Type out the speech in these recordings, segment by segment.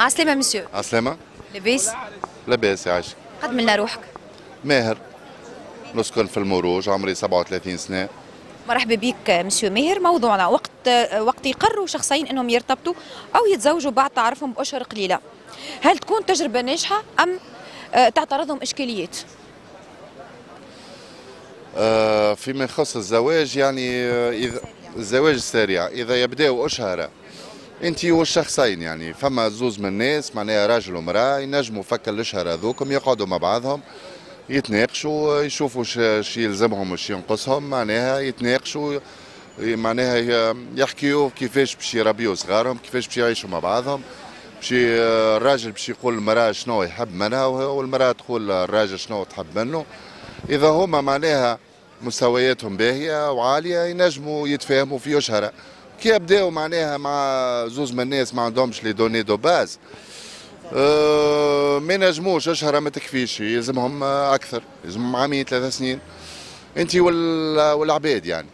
عسلامة مسيو. عسلامة. لاباس؟ لاباس يعيشك. قد من روحك؟ ماهر. نسكن في المروج، عمري 37 سنة. مرحبا بك مسيو ماهر، موضوعنا وقت يقرروا شخصين انهم يرتبطوا او يتزوجوا بعد تعرفهم باشهر قليلة. هل تكون تجربة ناجحة ام تعترضهم اشكاليات؟ فيما يخص الزواج يعني إذا الزواج السريع اذا يبداو اشهر انت والشخصين يعني فما زوز من الناس معناها راجل ومراه ينجموا فكر الاشهر هذوكم يقعدوا مع بعضهم يتناقشوا يشوفوا اش يلزمهم واش ينقصهم معناها يتناقشوا معناها يحكيوا كيفاش باش يربيوا صغارهم كيفاش باش يعيشوا مع بعضهم باش الراجل باش يقول للمراه شنو يحب منها والمراه تقول للراجل شنو تحب منه. اذا هما معناها مستوياتهم باهيه وعاليه ينجموا يتفاهموا في اشهر. كي يبداو معناها مع زوز من الناس ما عندهمش لي دوني دو باز ما ينجموش اشهر ما تكفيش يلزمهم اكثر يلزمهم عامين 3 سنين انت والعباد يعني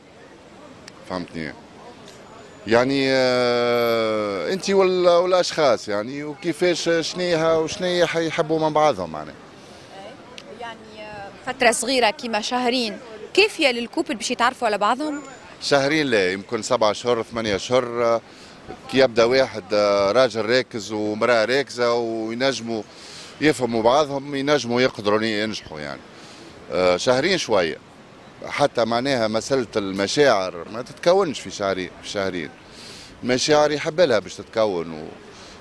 فهمتني يعني انت والاشخاص يعني وكيفاش شنيها وشنيا يحبوا من بعضهم معناها يعني فتره صغيره كيما شهرين كافيه للكوبل باش يتعرفوا على بعضهم. شهرين لا يمكن 7 أشهر 8 أشهر كي يبدا واحد راجل راكز ومراه راكزه وينجموا يفهموا بعضهم ينجموا يقدروا ينجحوا يعني. شهرين شويه حتى معناها مساله المشاعر ما تتكونش في شهرين. في شهرين المشاعر يحبلها باش تتكون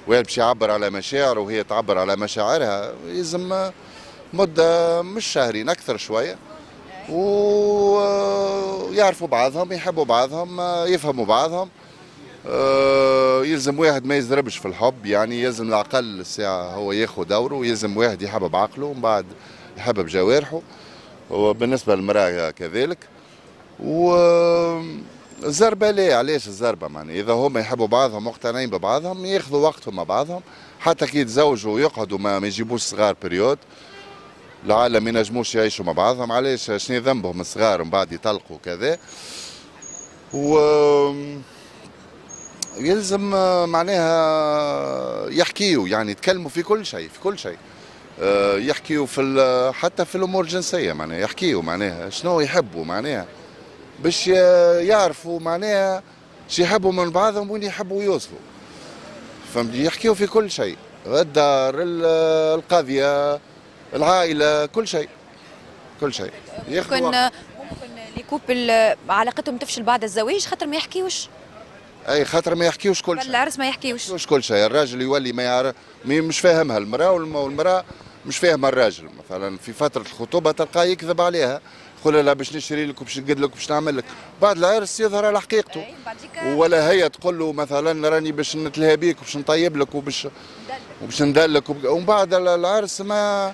وهي باش يعبر على مشاعره وهي تعبر على مشاعرها لازم مده مش شهرين اكثر شويه ويعرفوا بعضهم يحبوا بعضهم يفهموا بعضهم. يلزم واحد ما يزربش في الحب يعني يلزم العقل الساعة هو ياخذ دوره ويلزم واحد يحبب عقله ومن بعد يحبب جوارحه وبالنسبة للمرأة كذلك. والزربة لا علاش الزربة معناها إذا هما يحبوا بعضهم مقتنعين ببعضهم ياخذوا وقتهم مع بعضهم حتى كي يتزوجوا ويقعدوا ما يجيبوش صغار بريود العالم ما ينجموش يعيشوا مع بعضهم علاش شنو ذنبهم الصغار ومن بعد يطلقوا كذا و يلزم معناها يحكيوا يعني يتكلموا في كل شيء في كل شيء يحكيوا في حتى في الامور الجنسيه معناها يحكيوا معناها شنو يحبوا معناها باش يعرفوا معناها شي يحبوا من بعضهم وين يحبوا يوصلوا فهمت يحكيوا في كل شيء الدار القضيه العائله كل شيء كل شيء. ممكن لي كوبل علاقتهم تفشل بعد الزواج خاطر ما يحكيوش اي خاطر ما يحكيوش كل شيء. العرس ما يحكيوش. مش كل شيء، الراجل يولي ما يعرف مش فاهمها المرأة والمرأة مش فاهمة الراجل، مثلا في فترة الخطوبة تلقاه يكذب عليها، يقول لها باش نشري لك وباش نقد لك وباش نعمل لك، بعد العرس يظهر على حقيقته. ولا هي تقول له مثلا راني باش نتلهى بيك وباش نطيب لك وباش ندلك ومن بعد العرس ما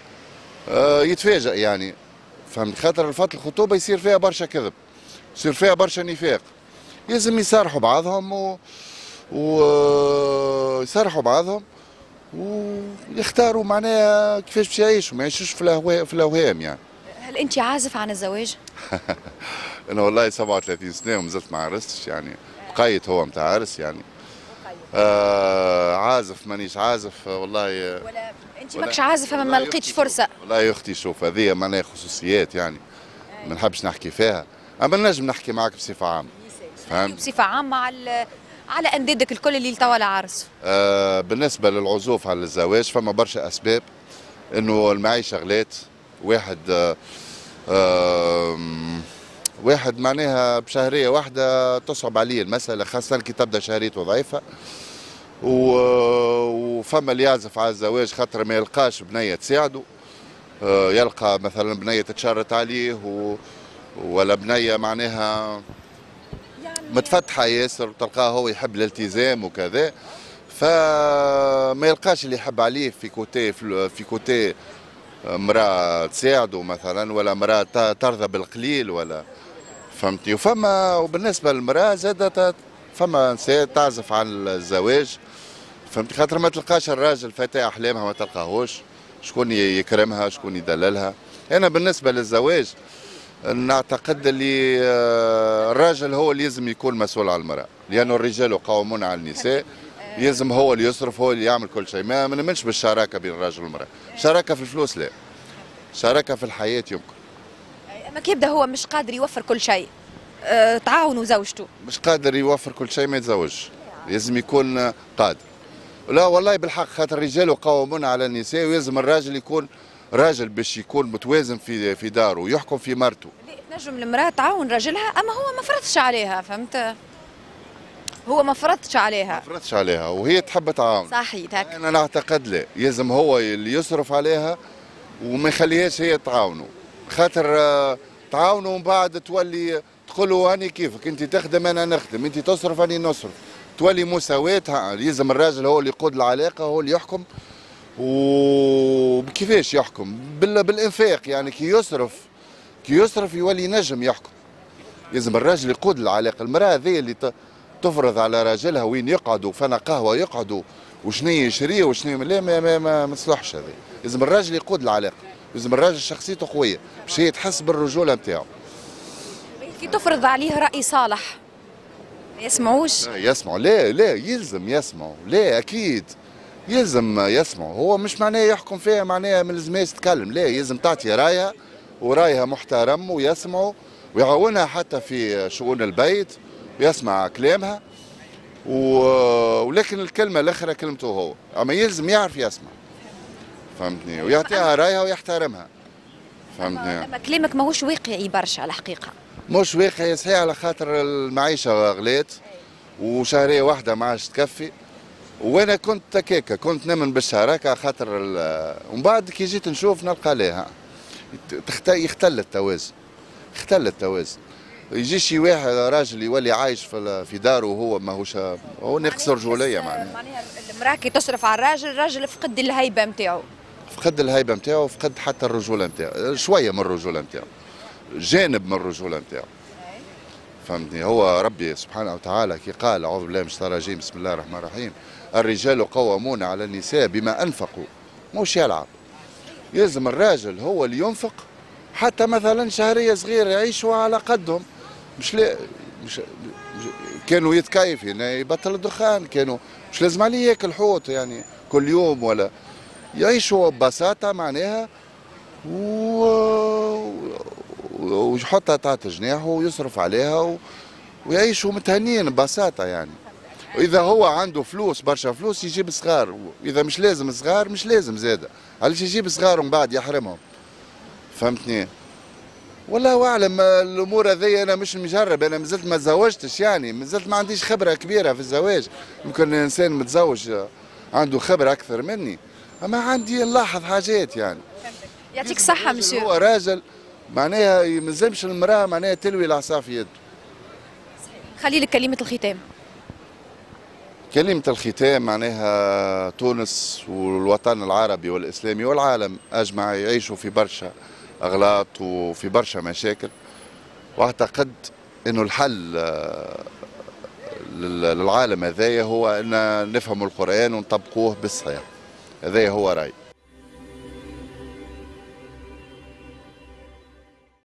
يتفاجئ يعني، فهمت خاطر فترة الخطوبة يصير فيها برشا كذب، يصير فيها برشا نفاق. لازم يصارحوا بعضهم يصارحوا بعضهم ويختاروا معناها كيفاش باش يعيشوا ما يعيشوش في الاوهام يعني. هل انت عازف عن الزواج؟ انا والله 37 سنه وما زلت ما عرستش يعني بقيت هو نتاع عرس يعني. عازف مانيش عازف والله ولا انت ماكش عازف ما لقيتش فرصه. والله يا اختي شوف هذه معناها خصوصيات يعني ما نحبش نحكي فيها اما نجم نحكي معك بصفه عامه. بصفة عامة على أندادك الكل اللي توا على عرس. بالنسبة للعزوف على الزواج فما برشا أسباب إنه المعيشة غلات واحد واحد معناها بشهرية واحدة تصعب عليه المسألة خاصة كي تبدأ شهريته ضعيفة وفما اللي يعزف على الزواج خاطر ما يلقاش بنية تساعده يلقى مثلا بنية تتشرط عليه ولا بنية معناها متفتحه ياسر وتلقاه هو يحب الالتزام وكذا فما يلقاش اللي يحب عليه في كوتي امراه تساعده مثلا ولا امراه ترضى بالقليل ولا فهمتني. وفما وبالنسبه للمراه زادت فما نساء تعزف على الزواج فهمتني خاطر ما تلقاش الراجل فتاه احلامها ما تلقاهوش شكون يكرمها شكون يدللها. انا بالنسبه للزواج نعتقد اللي الراجل هو اللي لازم يكون مسؤول على المرأة لأنه الرجال قوامون على النساء يلزم هو اللي يصرف، هو اللي يعمل كل شيء. ما نؤمنش بالشراكه بين الرجل والمراه. شراكه في الفلوس لا، شراكه في الحياه يمكن. اما كيبدا هو مش قادر يوفر كل شيء، تعاونوا زوجته، مش قادر يوفر كل شيء ما يتزوجش، لازم يكون قادر. لا والله بالحق، خاطر الرجال قوامون على النساء، ويلزم الراجل يكون راجل باش يكون متوازن في داره ويحكم في مرته. نجم المراه تعاون راجلها، اما هو ما فرضش عليها، فهمت؟ هو ما فرضش عليها، ما فرضش عليها، وهي تحب تعاون. صحيح. انا نعتقد لا، يلزم هو اللي يصرف عليها وما يخليهاش هي تعاونه، خاطر تعاونه ومن بعد تولي تقول له أنا كيفك، أنت تخدم أنا نخدم، أنت تصرف أنا نصرف، تولي مساواة. يلزم الراجل هو اللي يقود العلاقة، هو اللي يحكم. وكيفاش يحكم؟ بالإنفاق، يعني كي يصرف يولي نجم يحكم. يلزم الراجل يقود العلاقة. المرأة هذه اللي تفرض على راجلها وين يقعدوا، فانا قهوة يقعدوا وشنو يشريه وشنو لا، ما تصلحش هذه. يلزم الراجل يقود العلاقة، لازم الراجل شخصيته قويه باش هي تحس بالرجوله نتاعو. كي تفرض عليه راي صالح ما يسمعوش؟ يسمعوا، لا يلزم يسمعوا، لا اكيد يلزم يسمعوا. هو مش معناه يحكم فيها معناها ما لازمهاش تتكلم، لا يلزم تعطي رايها، ورايها محترم، ويسمعوا ويعاونها حتى في شؤون البيت، ويسمع كلامها ولكن الكلمه الاخرى كلمته هو، اما يلزم يعرف يسمع، فهمتني، ويعطيها رايها ويحترمها، فهمتني. اما كلامك ماهوش واقعي برشا على الحقيقه. مش واقعي صحيح، على خاطر المعيشه غلات وشهريه واحده ما عادش تكفي، وانا كنت هكاكا، كنت نؤمن بالشراكه خاطر ومن بعد كي جيت نشوف نلقى لها يختل التوازن، يختل التوازن. يجي شي واحد راجل يولي عايش في داره وهو ماهوش، هو ناقص رجوليه معناها المراه كي تصرف على الراجل، الراجل فقد الهيبه نتاعو، فقد الهيبه نتاعو، فقد حتى الرجوله نتاعو، شويه من الرجوله نتاعو، جانب من الرجوله نتاعو، فهمتني. هو ربي سبحانه وتعالى كي قال اعوذ بالله من الشيطان الرجيم بسم الله الرحمن الرحيم الرجال قوامون على النساء بما انفقوا، مش يلعب. يلزم الراجل هو اللي ينفق، حتى مثلا شهريه صغيره يعيشوا على قدهم. مش لا كانوا يتكيف، يعني يبطل الدخان، كانوا مش لازم عليه ياكل حوت يعني كل يوم، ولا يعيشوا ببساطه معناها، ويحطها تحت جناحه ويصرف عليها ويعيشوا متهنيين ببساطه يعني. واذا هو عنده فلوس برشا فلوس يجيب صغار، واذا مش لازم صغار مش لازم زاده، علاش يجيب صغار ومن بعد يحرمهم، فهمتني. والله اعلم الامور هذه، انا مش مجرب، انا مازلت ما تزوجتش يعني، مازلت ما عنديش خبره كبيره في الزواج. يمكن الانسان متزوج عنده خبره اكثر مني، اما عندي نلاحظ حاجات يعني. يعطيك الصحه مسيو. هو راجل معناها ما يلزمش المراه معناها تلوي العصا في يده. خلي لك كلمه الختام. كلمه الختام معناها تونس والوطن العربي والاسلامي والعالم اجمع يعيشوا في برشا أغلاط وفي برشا مشاكل، وأعتقد أنه الحل للعالم هذايا هو أن نفهم القرآن ونطبقوه بالصحيح. هذايا هو رأيي.